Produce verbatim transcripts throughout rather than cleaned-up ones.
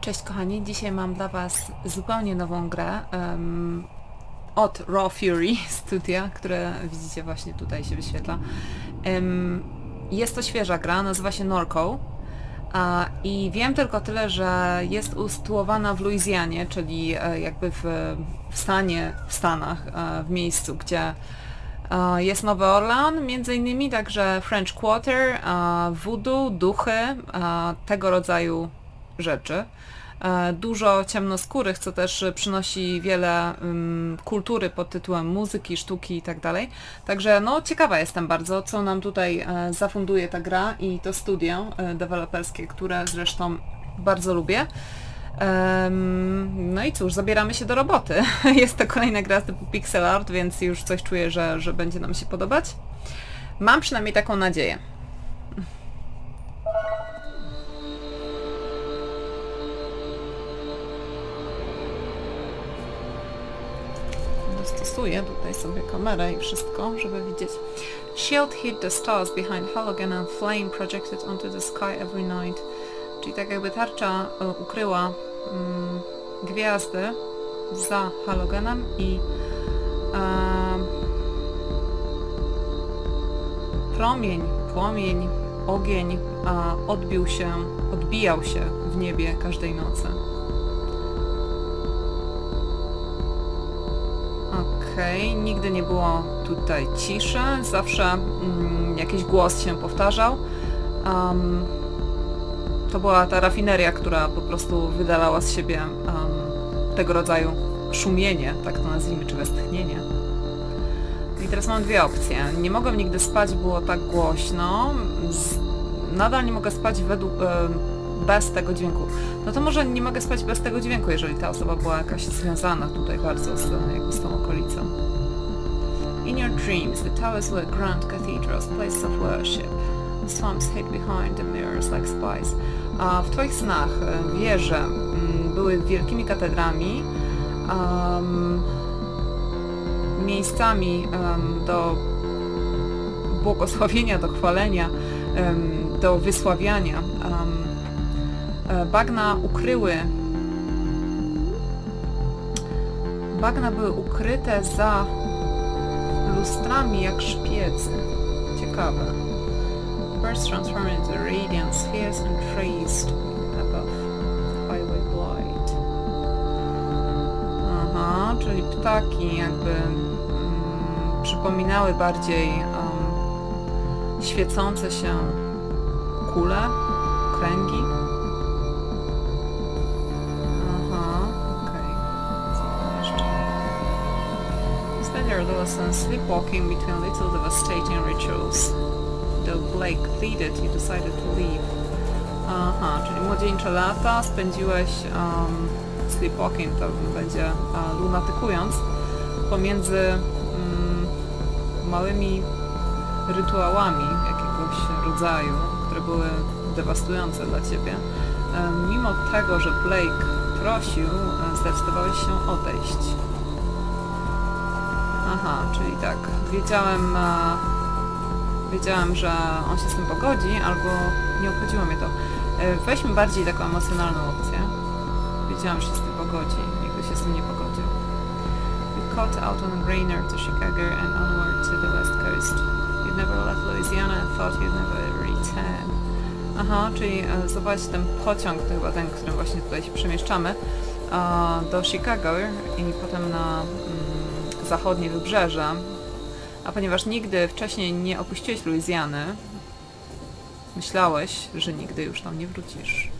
Cześć kochani, dzisiaj mam dla was zupełnie nową grę um, od Raw Fury studia, które widzicie właśnie tutaj się wyświetla. Um, jest to świeża gra, nazywa się Norco a, i wiem tylko tyle, że jest usytuowana w Luizjanie, czyli e, jakby w, w stanie, w Stanach, e, w miejscu, gdzie e, jest Nowy Orlean, między innymi także French Quarter, e, voodoo, duchy, e, tego rodzaju rzeczy. Dużo ciemnoskórych, co też przynosi wiele um, kultury pod tytułem muzyki, sztuki i tak dalej. Także no ciekawa jestem bardzo, co nam tutaj e, zafunduje ta gra i to studio e, deweloperskie, które zresztą bardzo lubię. Um, no i cóż, zabieramy się do roboty. Jest to kolejna gra z typu pixel art, więc już coś czuję, że, że będzie nam się podobać. Mam przynajmniej taką nadzieję. Stosuję tutaj sobie kamerę i wszystko, żeby widzieć. Shield hid the stars behind halogen and flame projected onto the sky every night. Czyli tak jakby tarcza ukryła mm, gwiazdy za halogenem i e, promień, płomień, ogień a, odbił się, odbijał się w niebie każdej nocy. Okej, okay, nigdy nie było tutaj ciszy, zawsze mm, jakiś głos się powtarzał. Um, to była ta rafineria, która po prostu wydalała z siebie um, tego rodzaju szumienie, tak to nazwijmy, czy westchnienie. I teraz mam dwie opcje. Nie mogłem nigdy spać, było tak głośno. Z... Nadal nie mogę spać według... Y bez tego dźwięku. No to może nie mogę spać bez tego dźwięku, jeżeli ta osoba była jakaś związana tutaj bardzo z, jakby z tą okolicą. In your dreams, the towers were grand cathedrals, places of worship. The swamps hid behind the mirrors like spies. A w twoich snach wieże były wielkimi katedrami, um, miejscami um, do błogosławienia, do chwalenia, um, do wysławiania. Um, Bagna ukryły... Bagna były ukryte za lustrami jak szpiecy. Ciekawe. Birds transformed into radiant spheres and trees above highway blight. Aha, czyli ptaki jakby mm, przypominały bardziej um, świecące się kule, kręgi. Adolescent sleepwalking between little devastating rituals. Though Blake pleaded, he decided to leave. Aha, czyli młodzieńcze lata spędziłeś um, sleepwalking, to będzie uh, lunatykując, pomiędzy um, małymi rytuałami jakiegoś rodzaju, które były dewastujące dla ciebie. Um, mimo tego, że Blake prosił, zdecydowałeś się odejść. Aha, czyli tak, wiedziałem, e, wiedziałem, że on się z tym pogodzi, albo nie obchodziło mnie to. E, weźmy bardziej taką emocjonalną opcję. Wiedziałem, że się z tym pogodzi, nigdy się z tym nie pogodził. We caught out on a brainer to Chicago and onward to the west coast. You never left Louisiana and thought you'd never return. Aha, czyli e, zobaczcie ten pociąg, to chyba ten, którym właśnie tutaj się przemieszczamy, e, do Chicago i potem na... zachodnie wybrzeże, a ponieważ nigdy wcześniej nie opuściłeś Luizjany, myślałeś, że nigdy już tam nie wrócisz.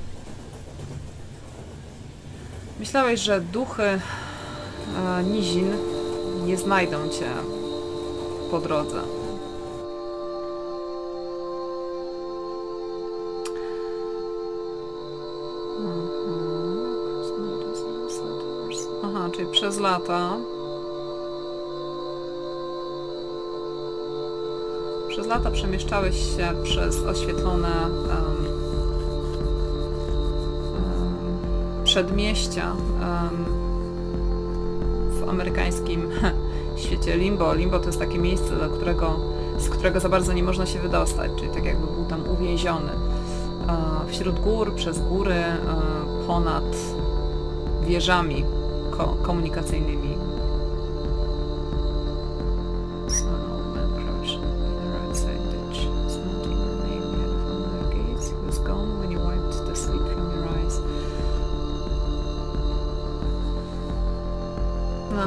Myślałeś, że duchy e, nizin nie znajdą cię po drodze. Aha, czyli przez lata Przez lata przemieszczałeś się przez oświetlone um, um, przedmieścia um, w amerykańskim świecie limbo. Limbo to jest takie miejsce, do którego, z którego za bardzo nie można się wydostać, czyli tak jakby był tam uwięziony. wśród gór, przez góry, ponad wieżami ko komunikacyjnymi.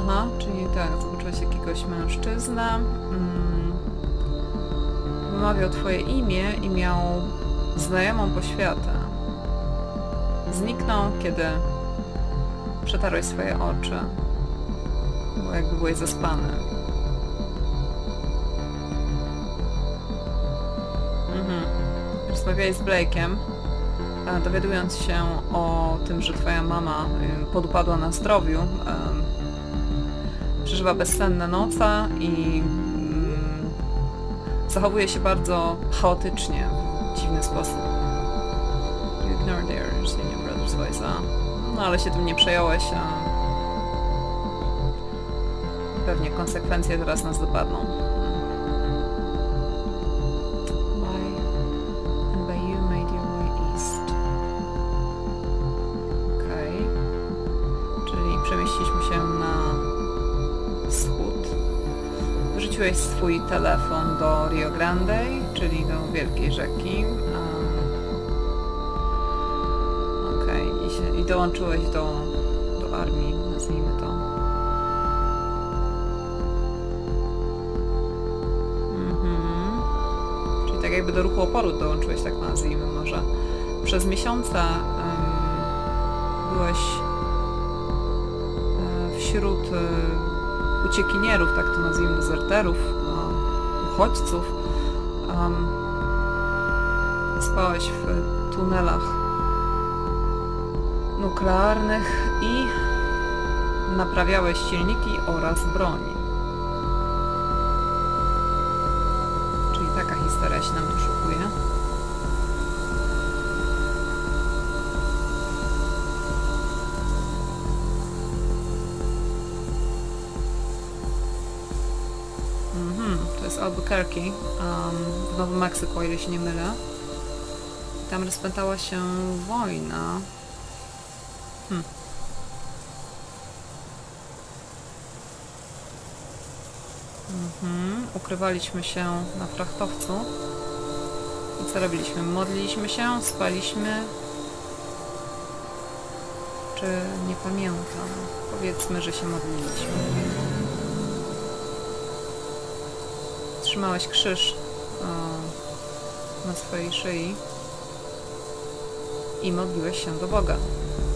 Aha, czyli tak, zobaczyłeś jakiegoś mężczyznę, mm, wymawiał twoje imię i miał znajomą poświatę. Zniknął, kiedy przetarłeś swoje oczy, bo jakby byłeś zaspany. Mhm. Rozmawiałeś z Blake'em, dowiadując się o tym, że twoja mama podupadła na zdrowiu. Przeżywa bezsenne noce i mm, zachowuje się bardzo chaotycznie, w dziwny sposób. You ignore their senior brother's voice. No ale się tym nie przejąłeś. A pewnie konsekwencje teraz nas dopadną. Why and by you made your way east. Okej. Okay. Czyli przemieściliśmy się na wschód. Wrzuciłeś swój telefon do Rio Grande, czyli do wielkiej rzeki. Okej, okay. I, się, i dołączyłeś do, do armii, nazwijmy to. Mhm. Czyli tak jakby do ruchu oporu dołączyłeś, tak nazwijmy może. Przez miesiące um, byłeś um, wśród um, uciekinierów, tak to nazwijmy, dezerterów, um, uchodźców. Um, spałeś w tunelach nuklearnych i naprawiałeś silniki oraz broni. Czyli taka historia się nam doszukuje. Albuquerque, um, w Nowym Meksyku, o ile się nie mylę. Tam rozpętała się wojna. Hmm. Mhm. Ukrywaliśmy się na frachtowcu. I co robiliśmy? Modliliśmy się, spaliśmy. Czy nie pamiętam? Powiedzmy, że się modliliśmy. Trzymałeś krzyż o, na swojej szyi i modliłeś się do Boga.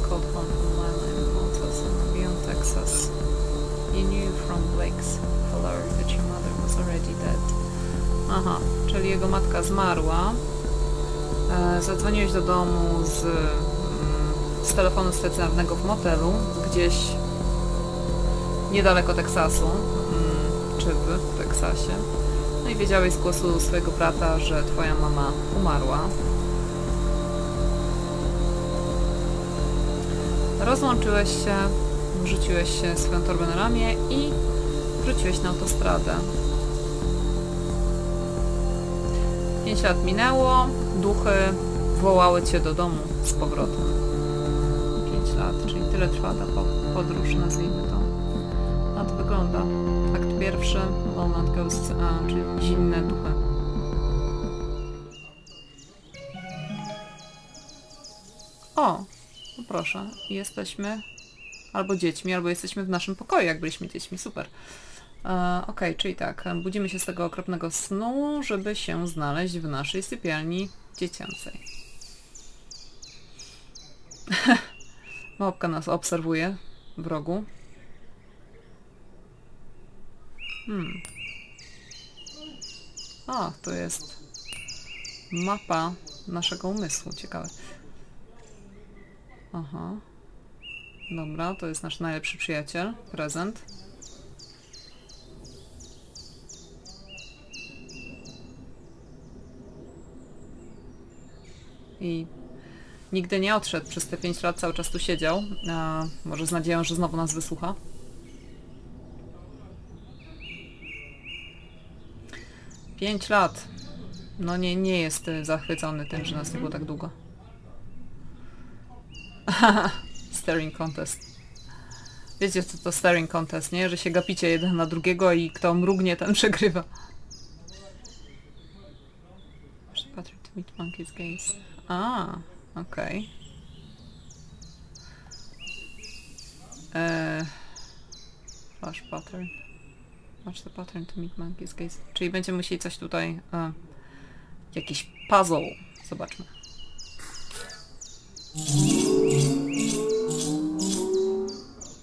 Cold Home Online Mountains and Beyond Texas. You knew from Blake's color that your mother was already dead. Aha, czyli jego matka zmarła. E, zadzwoniłeś do domu z, z telefonu stacjonarnego w motelu, gdzieś niedaleko Teksasu, czy w Teksasie. No i wiedziałeś z głosu swojego brata, że twoja mama umarła. Rozłączyłeś się, rzuciłeś się swoją torbę na ramię i wróciłeś na autostradę. Pięć lat minęło, duchy wołały cię do domu z powrotem. Pięć lat, czyli tyle trwa ta podróż, nazwijmy to. A to wygląda. Akt pierwszy, Walnut Ghost, a, czyli zimne duchy. O, no proszę, jesteśmy albo dziećmi, albo jesteśmy w naszym pokoju, jak byliśmy dziećmi, super. E, Okej, okay, czyli tak, budzimy się z tego okropnego snu, żeby się znaleźć w naszej sypialni dziecięcej. Małpka nas obserwuje w rogu. Hmm. A, to jest mapa naszego umysłu. Ciekawe. Aha. Dobra, to jest nasz najlepszy przyjaciel. Prezent. I nigdy nie odszedł. Przez te pięć lat cały czas tu siedział. A może z nadzieją, że znowu nas wysłucha. Pięć lat. No nie, nie jest zachwycony tym, że nas nie było tak długo. Staring contest. Wiecie co to staring contest, nie? Że się gapicie jeden na drugiego i kto mrugnie, ten przegrywa. Patrick to meet monkey's gaze. A, okej. Okay. Eee, flash pattern. Watch the pattern to meet monkey's gaze. Czyli będziemy musieli coś tutaj... A, jakiś puzzle. Zobaczmy.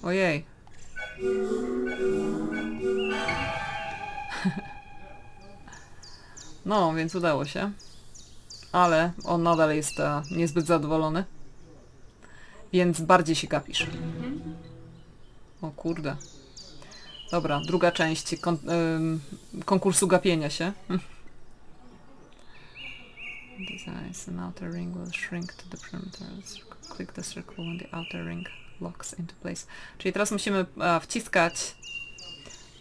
Ojej. No, więc udało się. Ale on nadal jest a, niezbyt zadowolony. Więc bardziej się gapisz. O kurde. Dobra, druga część kon y konkursu gapienia się. Designs an outer ring will shrink to the perimeter. Click the circle when the outer ring locks into place. Czyli teraz musimy a, wciskać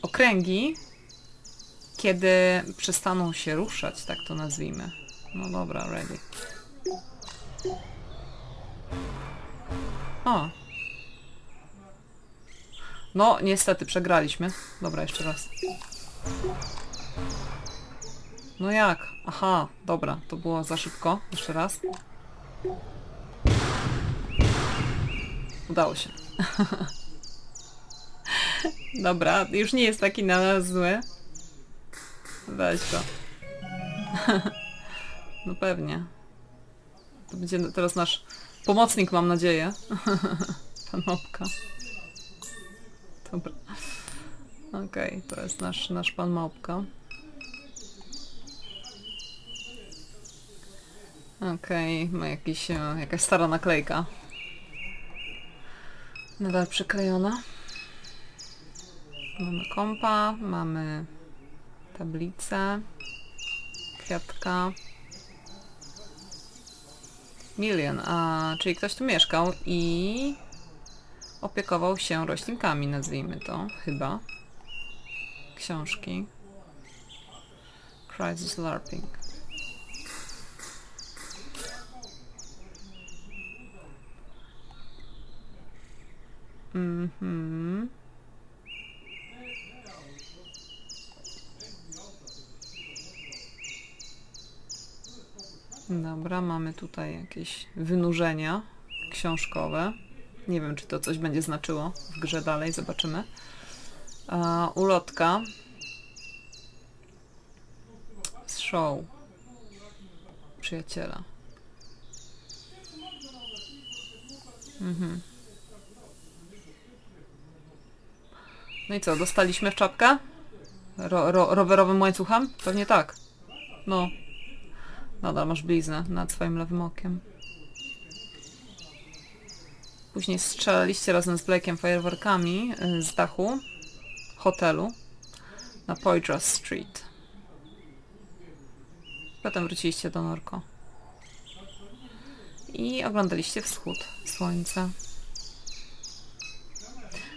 okręgi, kiedy przestaną się ruszać, tak to nazwijmy. No dobra, ready. O! No, niestety przegraliśmy. Dobra, jeszcze raz. No jak? Aha, dobra, to było za szybko. Jeszcze raz. Udało się. Dobra, już nie jest taki na nas zły. Weź go. No pewnie. To będzie teraz nasz pomocnik, mam nadzieję. Panopka. Dobra. Okej, okay, to jest nasz, nasz pan małpka. Okej, okay, ma jakiś, jakaś stara naklejka. Nadal przyklejona. Mamy kompa, mamy tablicę, kwiatka. Milion, a czyli ktoś tu mieszkał i opiekował się roślinkami, nazwijmy to, chyba. Książki. Crisis LARPing. Mhm. Dobra, mamy tutaj jakieś wynurzenia książkowe. Nie wiem, czy to coś będzie znaczyło w grze dalej, zobaczymy. A, ulotka. Z show. Przyjaciela. Mhm. No i co, dostaliśmy w czapkę? Ro ro rowerowym łańcuchem? Pewnie tak. No. Nadal masz bliznę nad swoim lewym okiem. Później strzelaliście razem z Blake'iem fajerwerkami z dachu hotelu na Poydras Street. Potem wróciliście do Norco. I oglądaliście wschód słońca.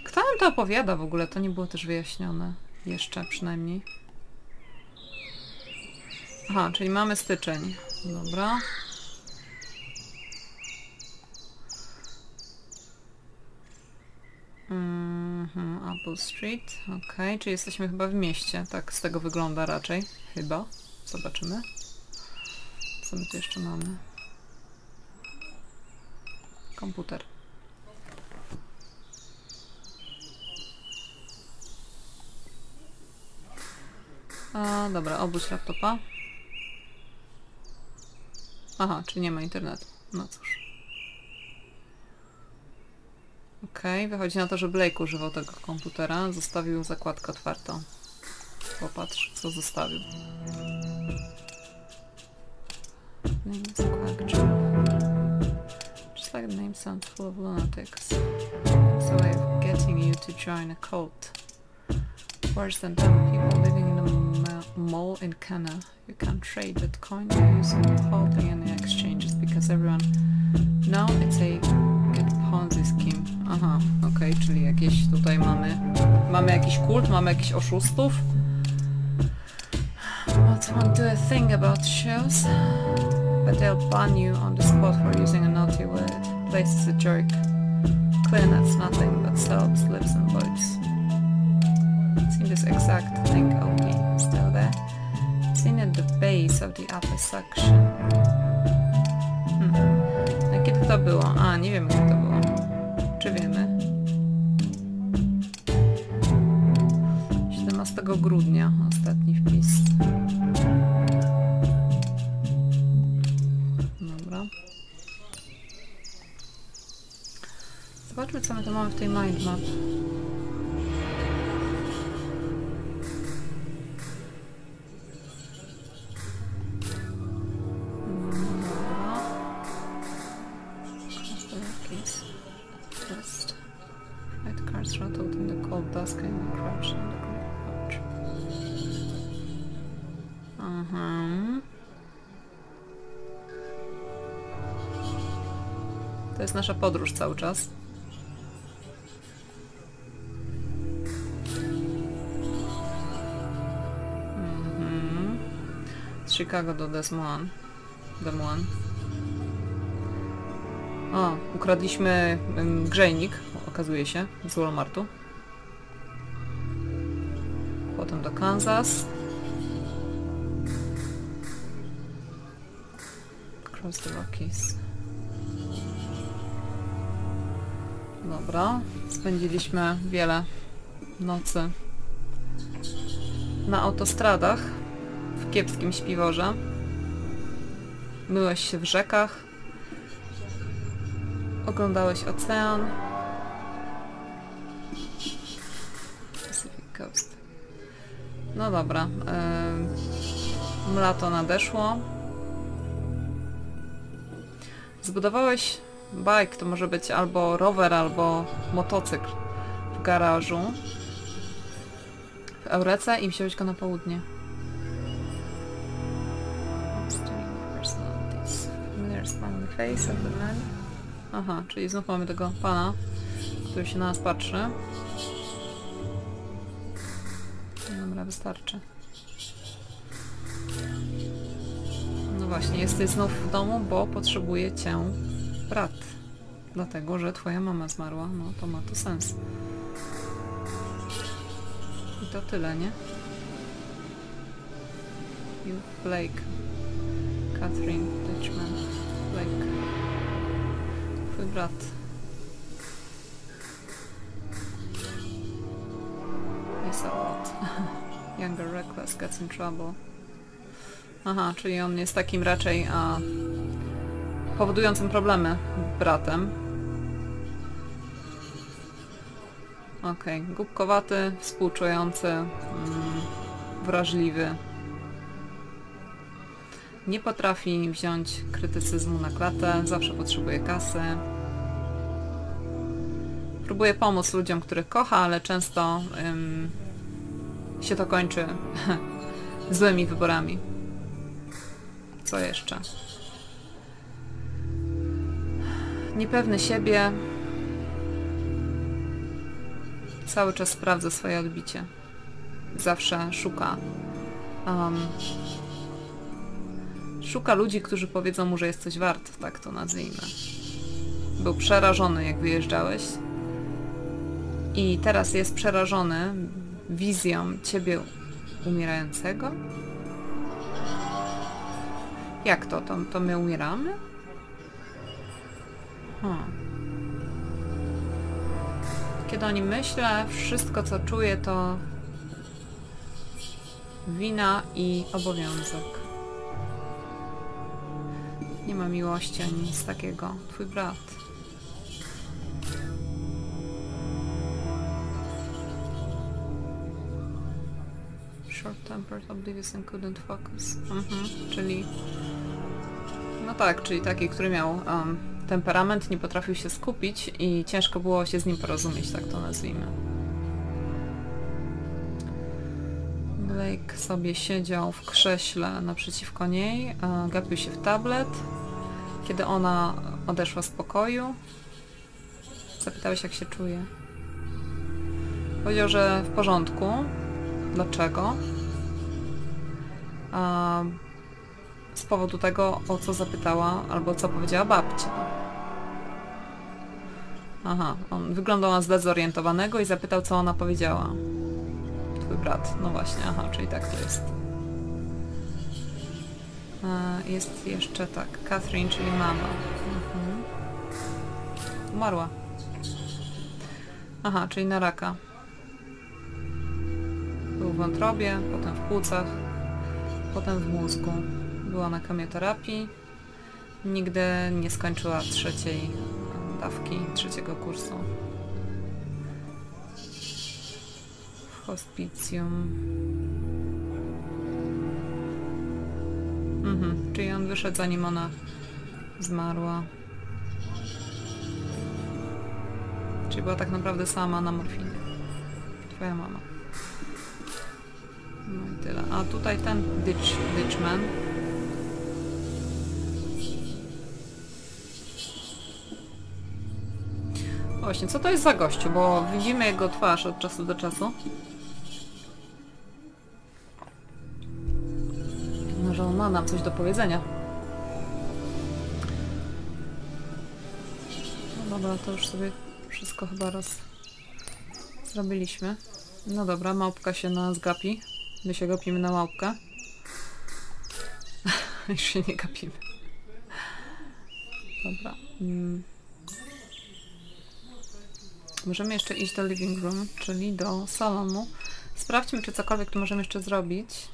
Kto nam to opowiada w ogóle? To nie było też wyjaśnione. Jeszcze przynajmniej. Aha, czyli mamy styczeń. Dobra. Mm-hmm, Apple Street. Okej, okay, czyli jesteśmy chyba w mieście. Tak z tego wygląda raczej. Chyba. Zobaczymy. Co my tu jeszcze mamy? Komputer. A, dobra, obudź laptopa. Aha, czy nie ma internetu? No cóż. Okej, okay, wychodzi na to, że Blake używał tego komputera. Zostawił zakładkę otwartą. Popatrz, co zostawił. Just like the name sounds full of lunatics. It's a way of getting you to join a cult. Worse than ten people living in a mall in Canada. You can't trade that coin you're using withholding any exchanges because everyone... No, it's a good Ponzi scheme. Aha, okej, okay, czyli jakieś tutaj mamy... Mamy jakiś kult, mamy jakichś oszustów. won't do a thing about shows, but they'll ban you on the spot for using a naughty word. Place is a jerk. Clarinet's nothing but sobs, lips and boats. Seen this exact thing, okay, still there. Seen at the base of the upper section. Hmm. A kiedy to było? A, nie wiemy, kiedy to było. Czy wiemy? siedemnastego grudnia, ostatni wpis. Dobra. Zobaczmy, co my tu mamy w tej mindmap. To jest nasza podróż cały czas. Mm-hmm. Z Chicago do Des Moines. Des Moines. O, ukradliśmy um, grzejnik, okazuje się, z Walmartu. Potem do Kansas. Cross the Rockies. Dobra, spędziliśmy wiele nocy na autostradach, w kiepskim śpiworze. Myłeś się w rzekach, oglądałeś ocean. Pacific Coast. No dobra, yy, lato nadeszło. Zbudowałeś... Bike to może być albo rower, albo motocykl w garażu w Eurece i wziąłeś go na południe. Aha, czyli znów mamy tego pana, który się na nas patrzy. Dobra, wystarczy. No właśnie, jesteś znów w domu, bo potrzebuję cię. Brat, dlatego, że twoja mama zmarła, no to ma to sens. I to tyle, nie? You, Blake. Catherine Ditchman. Blake. Twój brat. He's a lot. Younger reckless gets in trouble. Aha, czyli on jest takim raczej, a... powodującym problemy bratem. Okej, okay. Głupkowaty, współczujący, mm, wrażliwy. Nie potrafi wziąć krytycyzmu na klatę, zawsze potrzebuje kasy. Próbuje pomóc ludziom, których kocha, ale często ym, się to kończy złymi wyborami. Co jeszcze? Niepewny siebie. Cały czas sprawdza swoje odbicie. Zawsze szuka. Um, szuka ludzi, którzy powiedzą mu, że jest coś wart, tak to nazwijmy. Był przerażony, jak wyjeżdżałeś. I teraz jest przerażony wizją ciebie umierającego. Jak to? To, to my umieramy? Hmm. Kiedy o nim myślę, wszystko co czuję to wina i obowiązek. Nie ma miłości ani nic takiego. Twój brat. Short-tempered, oblivious and couldn't focus. Mhm, czyli... No tak, czyli taki, który miał... Um, temperament, nie potrafił się skupić i ciężko było się z nim porozumieć, tak to nazwijmy. Blake sobie siedział w krześle naprzeciwko niej, gapił się w tablet. Kiedy ona odeszła z pokoju, zapytałeś, jak się czuje. Powiedział, że w porządku. Dlaczego? um, z powodu tego, o co zapytała albo co powiedziała babcia. Aha, on wyglądał na zdezorientowanego i zapytał, co ona powiedziała. Twój brat, no właśnie, aha, czyli tak to jest. E, jest jeszcze tak, Catherine, czyli mama. Mhm. Umarła. Aha, czyli na raka. Był w wątrobie, potem w płucach, potem w mózgu. Była na kamioterapii. Nigdy nie skończyła trzeciej dawki, trzeciego kursu. W hospicjum. Mhm, czyli on wyszedł, zanim ona zmarła. Czyli była tak naprawdę sama na morfinie. Twoja mama. No i tyle. A tutaj ten Ditch, Ditchman. Właśnie, co to jest za gościu? Bo widzimy jego twarz od czasu do czasu. Może on ma nam coś do powiedzenia. No dobra, to już sobie wszystko chyba raz zrobiliśmy. No dobra, małpka się na nas gapi. My się gapimy na małpkę. Już się nie gapimy. Dobra. Mm. Możemy jeszcze iść do living room, czyli do salonu. Sprawdźmy, czy cokolwiek tu możemy jeszcze zrobić.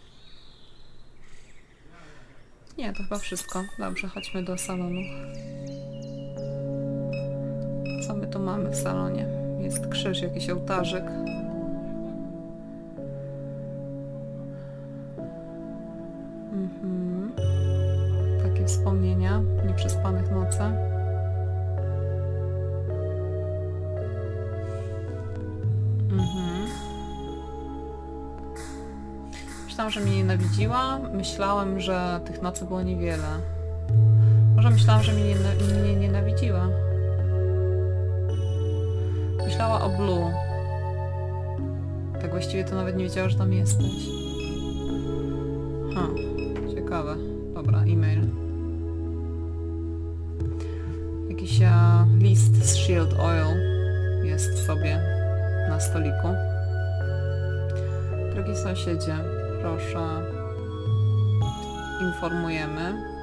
Nie, to chyba wszystko. Dobrze, chodźmy do salonu. Co my tu mamy w salonie? Jest krzyż, jakiś ołtarzyk. Mhm. Takie wspomnienia nieprzespanych nocy. Mhm. Myślałam, że mnie nienawidziła. Myślałem, że tych nocy było niewiele. Może myślałam, że mnie nie nienawidziła. Myślała o Blue. Tak właściwie to nawet nie wiedziała, że tam jesteś. Hm, ciekawe. Dobra, e-mail. Jakiś a, list z Shield Oil jest sobie na stoliku. Drogi sąsiedzie, proszę, informujemy.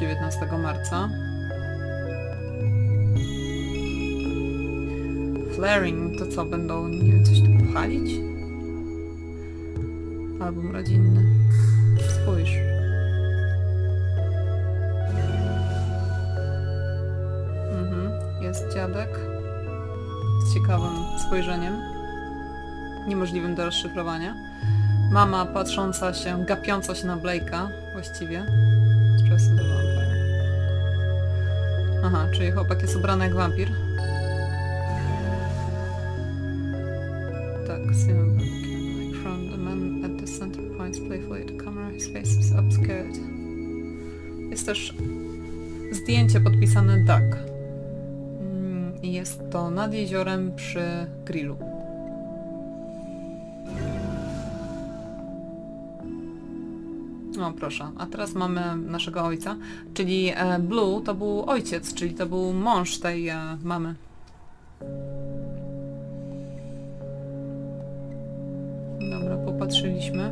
dziewiętnastego marca. Flaring, to co? Będą, nie wiem, coś tu pochalić? Album rodzinny. Spójrz. Mhm. Jest dziadek. Z ciekawym spojrzeniem. Niemożliwym do rozszyfrowania. Mama patrząca się, gapiąca się na Blake'a właściwie. Aha, czyli chłopak jest ubrany jak wampir. Tak, symbol. Like from the man at the center points playfully to camera, his face is obscured. Jest też zdjęcie podpisane Duck. Jest to nad jeziorem przy grillu. No proszę, a teraz mamy naszego ojca, czyli e, Blue to był ojciec, czyli to był mąż tej e, mamy. Dobra, popatrzyliśmy.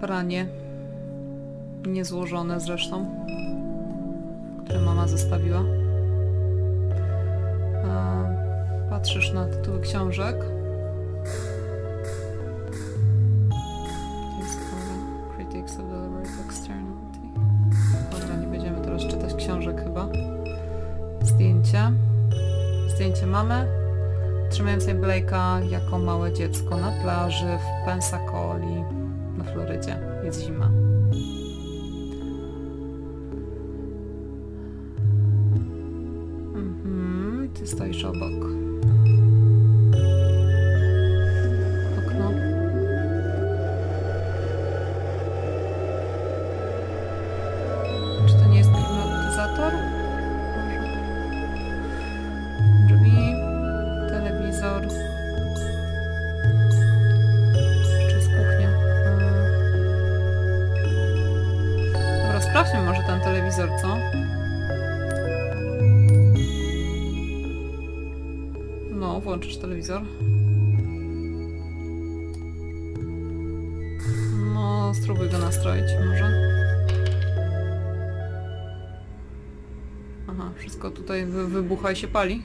Pranie niezłożone zresztą, które mama zostawiła. E, patrzysz na tytuły książek. Dobra, nie będziemy teraz czytać książek chyba. Zdjęcie. Zdjęcie mamy trzymającej Blake'a jako małe dziecko na plaży w Pensacoli na Florydzie. Jest zima. Mhm, ty stoisz obok. Sprawdźmy może ten telewizor, co? No, włączysz telewizor. No, spróbuj go nastroić może. Aha, wszystko tutaj wybucha i się pali.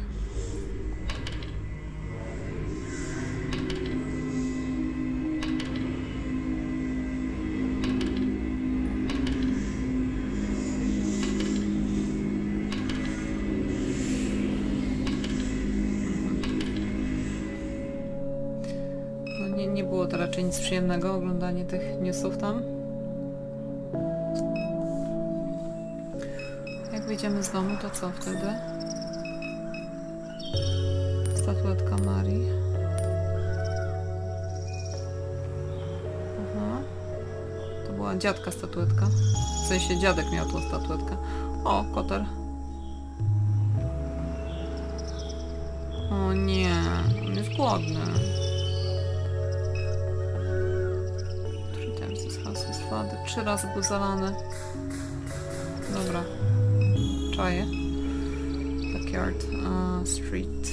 Nic przyjemnego oglądanie tych newsów tam. Jak wyjdziemy z domu, to co wtedy? Statuetka Marii. Aha. To była dziadka statuetka. W sensie dziadek miał tą statuetkę. O, koter. O nie, on jest głodny. Trzy razy był zalany. Dobra. Czaję. Backyard uh, Street.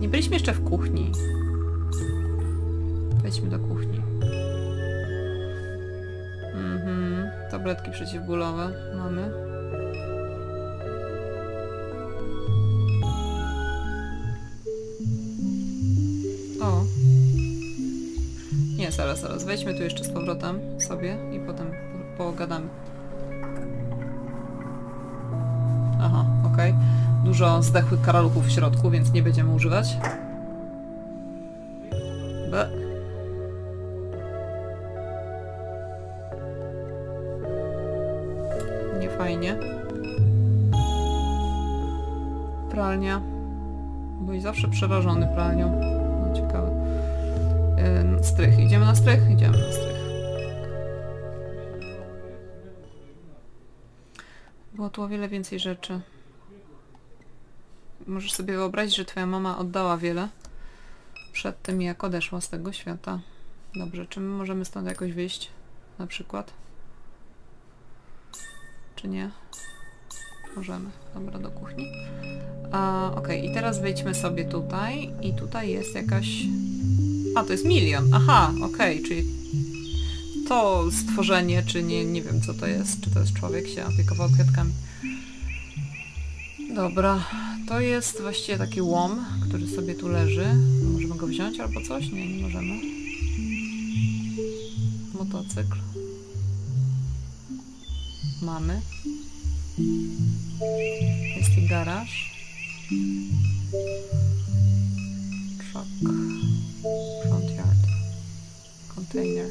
Nie byliśmy jeszcze w kuchni. Wejdźmy do kuchni. Mhm. Tabletki przeciwbólowe mamy. O. Nie, zaraz, zaraz. Wejdźmy tu jeszcze z powrotem sobie i potem pogadamy. Aha, okej. Okay. Dużo zdechłych karaluchów w środku, więc nie będziemy używać. B. Nie fajnie. Pralnia. Byłeś zawsze przerażony pralnią. No, ciekawe. Strych. Idziemy na strych? Idziemy na strych. Było tu o wiele więcej rzeczy. Możesz sobie wyobrazić, że twoja mama oddała wiele przed tym, jak odeszła z tego świata. Dobrze, czy my możemy stąd jakoś wyjść? Na przykład? Czy nie? Możemy. Dobra, do kuchni. Okej, okay. I teraz wyjdźmy sobie tutaj. I tutaj jest jakaś... A, to jest milion. Aha, okej, okay, czyli to stworzenie, czy nie, nie wiem co to jest, czy to jest człowiek, się opiekował kwiatkami. Dobra, to jest właściwie taki łom, który sobie tu leży. Możemy go wziąć albo coś? Nie, nie możemy. Motocykl. Mamy. Jest i garaż. Truck. Front yard. Container.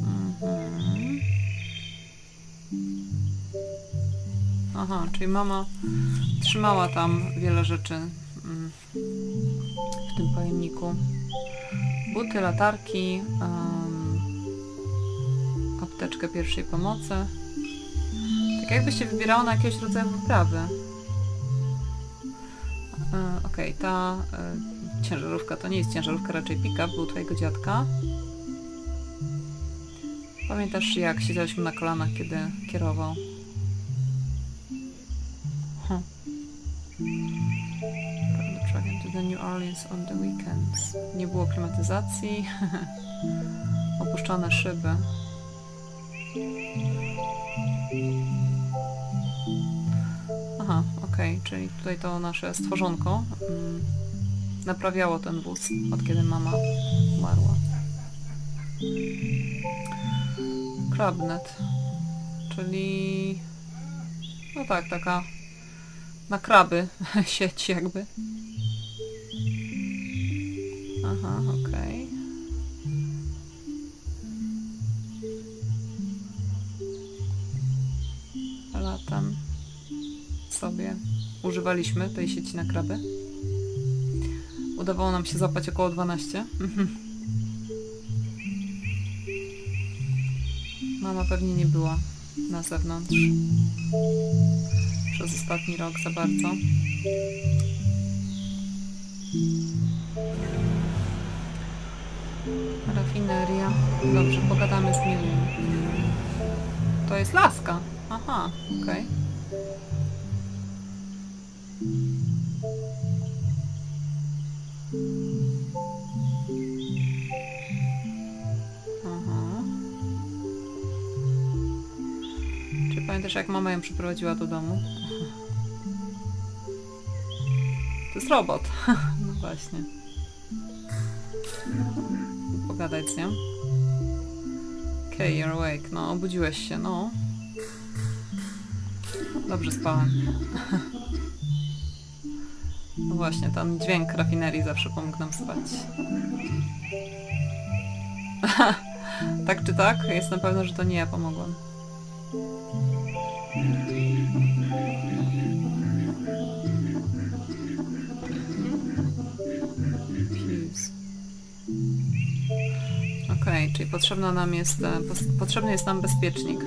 Mhm. Aha, czyli mama trzymała tam wiele rzeczy w tym pojemniku. Buty, latarki, um, apteczkę pierwszej pomocy. Tak jakby się wybierało na jakiegoś rodzaju wyprawy. Okej, okay, ta y, ciężarówka to nie jest ciężarówka, raczej pick-up, był twojego dziadka. Pamiętasz, jak siedzieliśmy na kolanach, kiedy kierował? Huh. To the New Orleans on the weekends. Nie było klimatyzacji. Opuszczone szyby. Aha. Okej, okay, czyli tutaj to nasze stworzonko mm, naprawiało ten wóz, od kiedy mama umarła. Crabnet, czyli... No tak, taka... na kraby sieć jakby. Aha, okej. Okay. Latem sobie używaliśmy tej sieci na kraby. Udawało nam się złapać około dwanaście. Mama pewnie nie była na zewnątrz przez ostatni rok za bardzo. Rafineria. Dobrze, pogadamy z nim. To jest laska. Aha, okej. Aha. Czy pamiętasz, jak mama ją przyprowadziła do domu? To jest robot. No właśnie. Pogadać z nią. Okej, okay, you're awake. No, obudziłeś się, no. Dobrze spałem. No właśnie, ten dźwięk rafinerii zawsze pomógł nam spać. Tak czy tak? Jestem pewna, że to nie ja pomogłam. Okej, okay, czyli potrzebna nam jest, potrzebny jest nam bezpiecznik.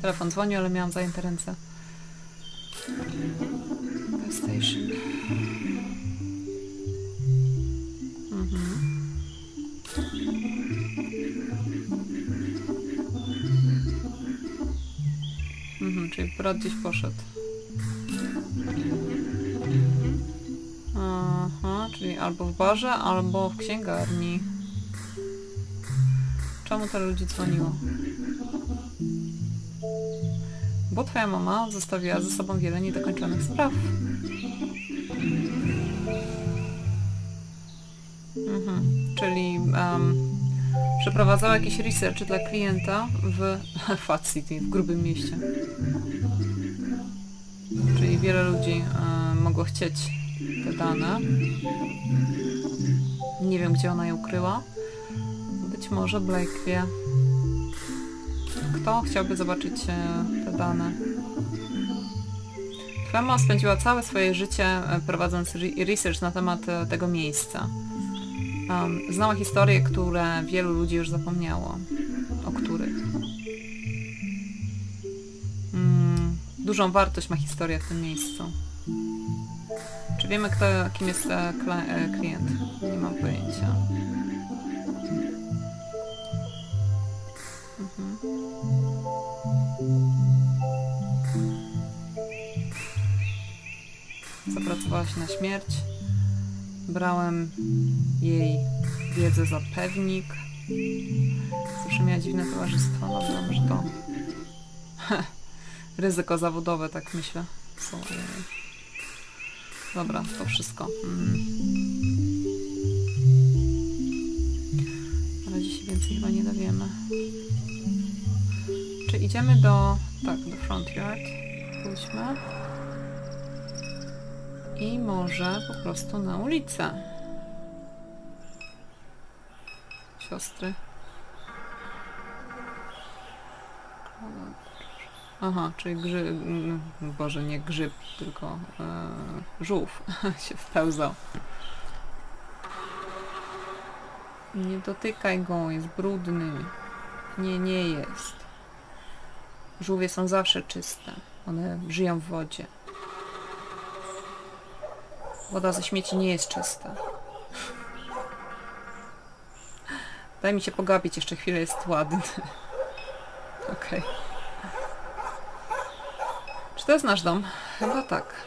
Telefon dzwonił, ale miałam zajęte ręce. Gas station. Mhm. Mhm, czyli brat gdzieś poszedł. Aha, czyli albo w barze, albo w księgarni. Czemu to ludzi dzwoniło? Bo twoja mama zostawiła ze sobą wiele niedokończonych spraw. Mhm. Czyli um, przeprowadzała jakieś research dla klienta w Fat City, w grubym mieście. Czyli wiele ludzi um, mogło chcieć te dane. Nie wiem, gdzie ona je ukryła. Być może Blake wie. Kto chciałby zobaczyć te dane? Twoja mama spędziła całe swoje życie prowadząc research na temat tego miejsca. Um, znała historie, które wielu ludzi już zapomniało. O których? Um, dużą wartość ma historia w tym miejscu. Czy wiemy, kto, kim jest klient? Nie mam pojęcia. Zapracowała się na śmierć. Brałem jej wiedzę za pewnik. Zawsze miała dziwne towarzystwo. Dobra, może to... ryzyko zawodowe, tak myślę. So, dobra, to wszystko. Mm. Na razie się więcej chyba nie dowiemy. Czy idziemy do... tak, do front yard. Pójdźmy. I może po prostu na ulicę. Siostry. Aha, czyli grzyb... Boże, nie grzyb, tylko yy, żółw się wpełzał. Nie dotykaj go, jest brudny. Nie, nie jest. Żółwie są zawsze czyste. One żyją w wodzie. Woda ze śmieci nie jest czysta. Daj mi się pogapić, jeszcze chwilę, jest ładny. Okej. Okay. Czy to jest nasz dom? Chyba tak.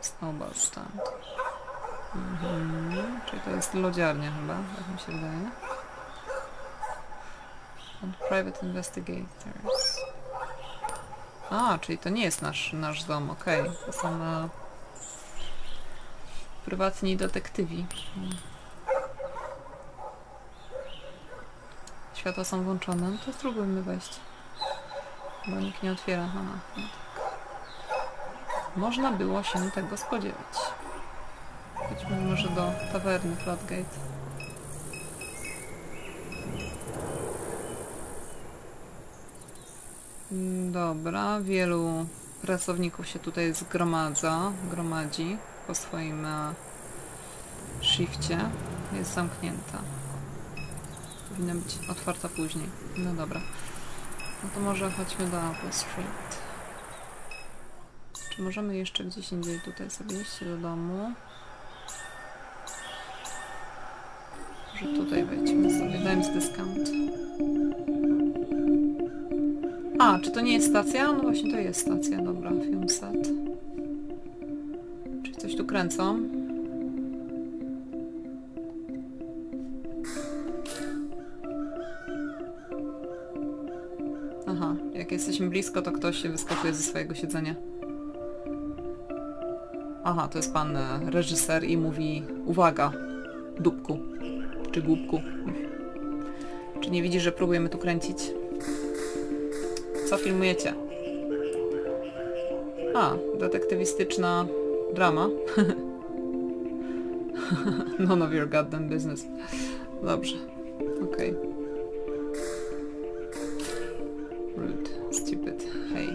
Snowball stand. Mhm. Czyli to jest lodziarnia chyba, tak mi się wydaje. And private investigators. A, czyli to nie jest nasz, nasz dom, okej. Okay. To są na... prywatni detektywi. Światła są włączone. No to spróbujmy wejść. Bo nikt nie otwiera. Aha, no tak. Można było się tego spodziewać. Chodźmy może do tawerny Floodgate. Dobra, wielu pracowników się tutaj zgromadza, gromadzi po swoim shifcie. Jest zamknięta. Powinna być otwarta później. No dobra. No to może chodźmy do Apple Street. Czy możemy jeszcze gdzieś indziej tutaj sobie iść do domu? Że tutaj wejdźmy sobie, dajmy z dyskant. A, czy to nie jest stacja? No właśnie, to jest stacja, dobra, film set. Czyli coś tu kręcą. Aha, jak jesteśmy blisko, to ktoś się wyskakuje ze swojego siedzenia. Aha, to jest pan reżyser i mówi, uwaga, dupku, czy głupku. Czy nie widzi, że próbujemy tu kręcić? Co filmujecie? A, detektywistyczna drama. None of your goddamn business. Dobrze, okej. Okay. Rude, stupid, hej.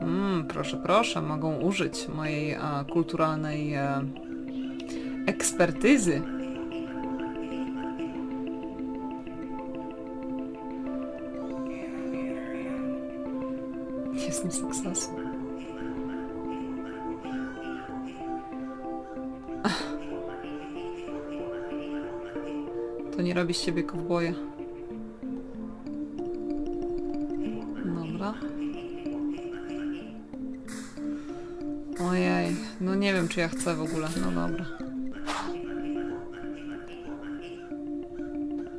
Mmm, proszę, proszę, mogą użyć mojej a, kulturalnej a, ekspertyzy. Jest mi sukcesu. To nie robi z ciebie kowboja. Dobra. Ojej, no nie wiem, czy ja chcę w ogóle. No dobra.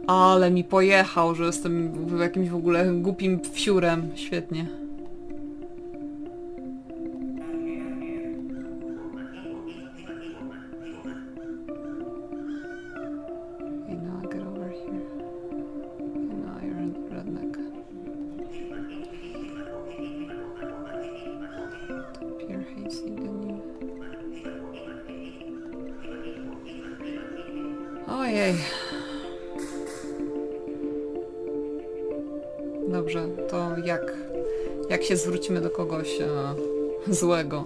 Ale mi pojechał, że jestem jakimś w ogóle głupim wsiurem. Świetnie. Dobrze, to jak, jak się zwrócimy do kogoś e, złego?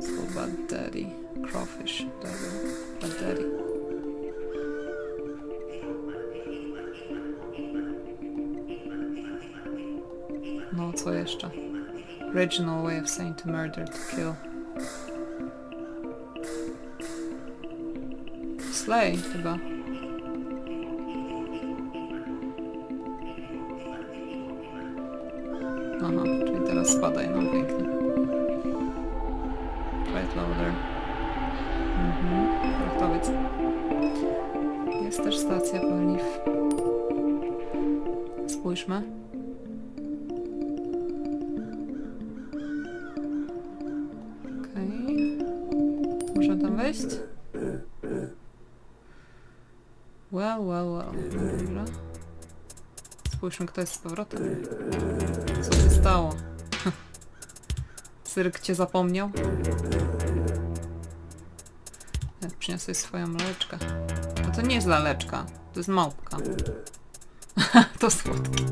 So bad daddy, crawfish, daddy, bad daddy. No, co jeszcze? Original way of saying to murder, to kill. Slay chyba. Aha, czyli teraz spadaj, no pięknie. Right loader. Mhm, portowiec. Jest też stacja paliw. Spójrzmy. Okej. Okay. Może tam wejść? Wow, wow, wow. Dobra. Spójrzmy, kto jest z powrotem. Co się stało? Cyrk cię zapomniał? Ja przyniosę swoją leczkę. No to nie jest laleczka, to jest małpka. To słodki.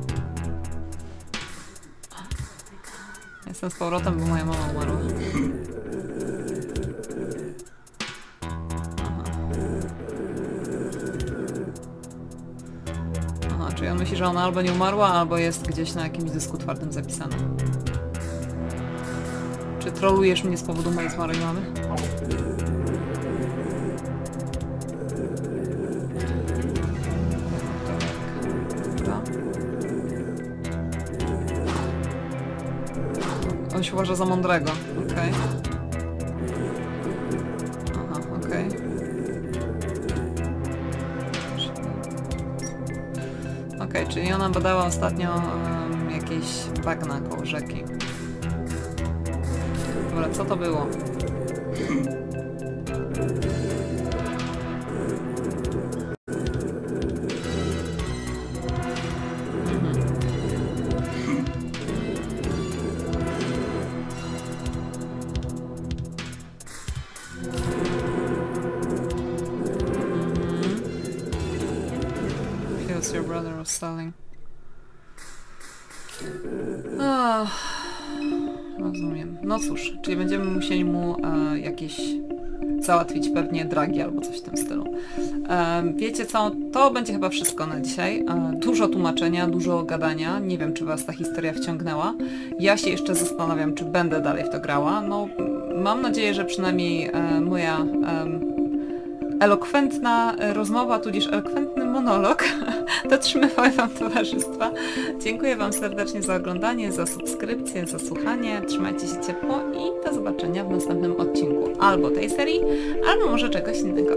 Jestem z powrotem, bo moja mama umarła. Ja myślę, że ona albo nie umarła, albo jest gdzieś na jakimś dysku twardym zapisana. Czy trolujesz mnie z powodu mojej zmarłej mamy? On się uważa za mądrego, okej. Okay. Czyli ona badała ostatnio um, jakieś bagna koło rzeki. Dobra, co to było? Your brother was selling. Oh, rozumiem. No cóż, czyli będziemy musieli mu e, jakieś załatwić pewnie dragi albo coś w tym stylu. Wiecie co, to będzie chyba wszystko na dzisiaj. Dużo tłumaczenia, dużo gadania. Nie wiem, czy was ta historia wciągnęła. Ja się jeszcze zastanawiam, czy będę dalej w to grała. No, mam nadzieję, że przynajmniej moja elokwentna rozmowa, tudzież elokwentny monolog dotrzymywały wam towarzystwa. Dziękuję wam serdecznie za oglądanie, za subskrypcję, za słuchanie. Trzymajcie się ciepło i do zobaczenia w następnym odcinku albo tej serii, albo może czegoś innego.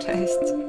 Cześć!